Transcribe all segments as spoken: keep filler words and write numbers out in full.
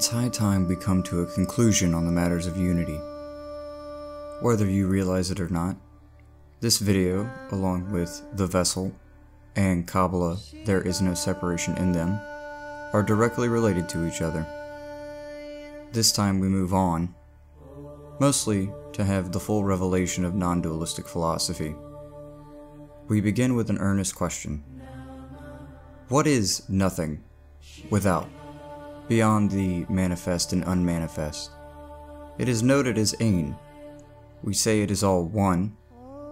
It's high time we come to a conclusion on the matters of unity. Whether you realize it or not, this video, along with The Vessel and Kabbalah, There Is No Separation in Them, are directly related to each other. This time we move on, mostly to have the full revelation of non-dualistic philosophy. We begin with an earnest question. What is nothing, without, beyond the manifest and unmanifest? It is noted as Ain. We say it is all one,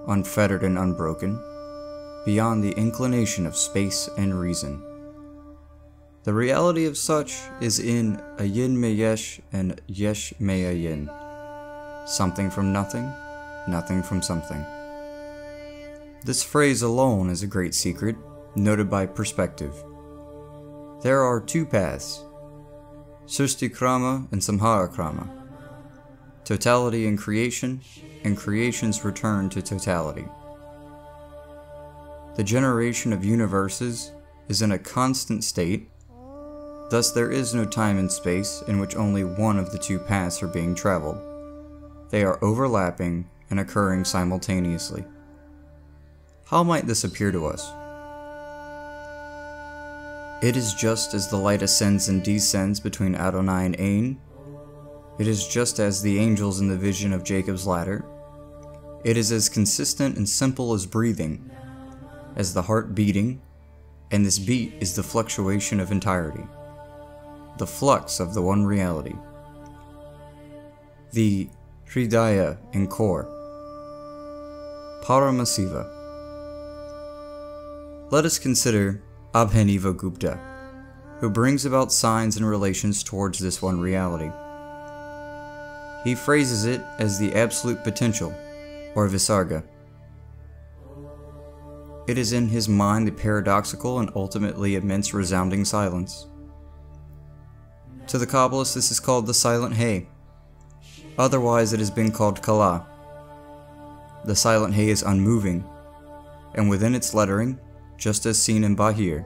unfettered and unbroken, beyond the inclination of space and reason. The reality of such is in Ayin Me'Yesh and Yesh Me'Ayin. Something from nothing, nothing from something. This phrase alone is a great secret, noted by perspective. There are two paths, Sṛṣṭi Krama and Samharakrama, totality in creation and creation's return to totality. The generation of universes is in a constant state, thus there is no time and space in which only one of the two paths are being traveled. They are overlapping and occurring simultaneously. How might this appear to us? It is just as the light ascends and descends between Adonai and Ain. It is just as the angels in the vision of Jacob's ladder. It is as consistent and simple as breathing, as the heart beating, and this beat is the fluctuation of entirety, the flux of the one reality. The Hridaya and Kor Paramasiva. Let us consider Abhinavagupta, who brings about signs and relations towards this one reality. He phrases it as the absolute potential, or Visarga. It is in his mind the paradoxical and ultimately immense resounding silence. To the Kabbalists, this is called the Silent Hay. Otherwise, it has been called Kala. The Silent Hay is unmoving, and within its lettering, just as seen in Bahir,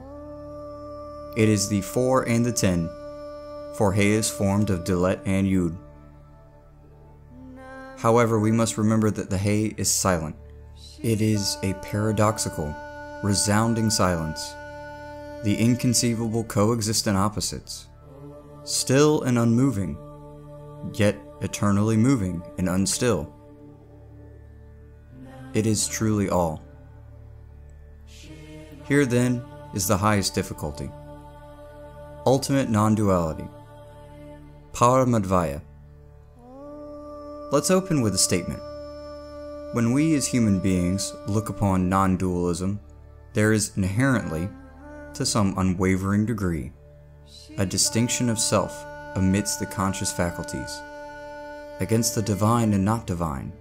it is the four and the ten, for Hay is formed of Daleth and Yud. However, we must remember that the Hay is silent. It is a paradoxical, resounding silence, the inconceivable coexistent opposites, still and unmoving, yet eternally moving and unstill. It is truly all. Here then is the highest difficulty, ultimate non-duality, paramadvaya. Let's open with a statement. When we as human beings look upon non-dualism, there is inherently, to some unwavering degree, a distinction of self amidst the conscious faculties, against the divine and not divine,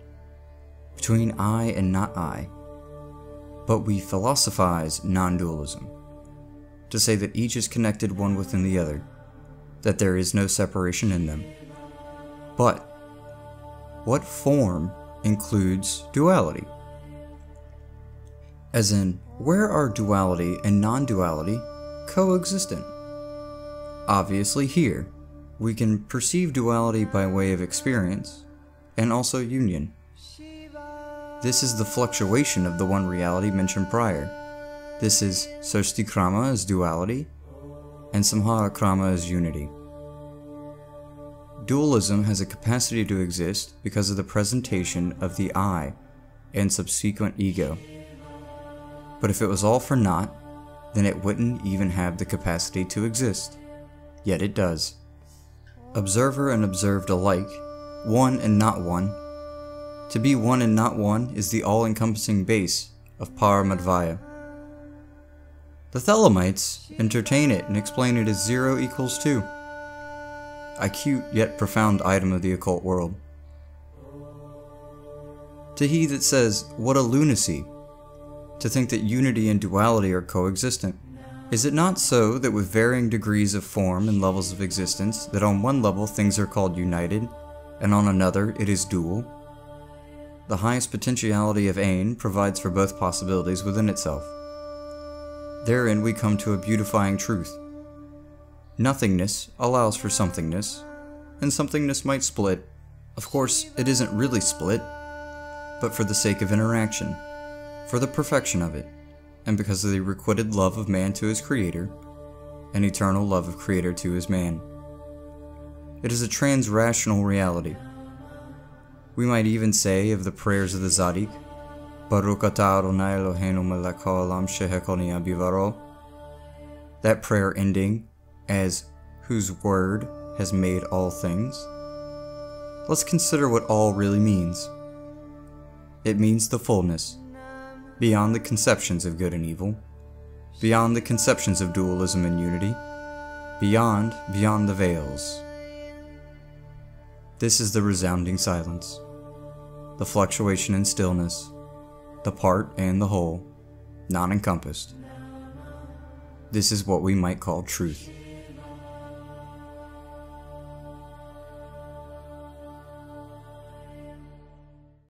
between I and not I. But we philosophize non-dualism, to say that each is connected one within the other, that there is no separation in them. But what form includes duality? As in, where are duality and non-duality coexistent? Obviously here, we can perceive duality by way of experience, and also union. This is the fluctuation of the one reality mentioned prior. This is Sṛṣṭi Krama as duality, and Samharakrama as unity. Dualism has a capacity to exist because of the presentation of the I and subsequent ego. But if it was all for naught, then it wouldn't even have the capacity to exist. Yet it does. Observer and observed alike, one and not one. To be one and not one is the all-encompassing base of paramadvaya. The Thelemites entertain it and explain it as zero equals two. A cute yet profound item of the occult world. To he that says, what a lunacy, to think that unity and duality are coexistent. Is it not so that with varying degrees of form and levels of existence, that on one level things are called united, and on another it is dual? The highest potentiality of Ain provides for both possibilities within itself. Therein we come to a beautifying truth. Nothingness allows for somethingness, and somethingness might split. Of course, it isn't really split, but for the sake of interaction, for the perfection of it, and because of the requited love of man to his Creator, and eternal love of Creator to his man. It is a trans-rational reality. We might even say of the prayers of the Tzadik, Baruch Atah Adonai Eloheinu Melekalam Shehekoni Abivaro, that prayer ending as whose word has made all things. Let's consider what all really means. It means the fullness, beyond the conceptions of good and evil, beyond the conceptions of dualism and unity, beyond, beyond the veils. This is the resounding silence, the fluctuation and stillness, the part and the whole, not encompassed. This is what we might call truth.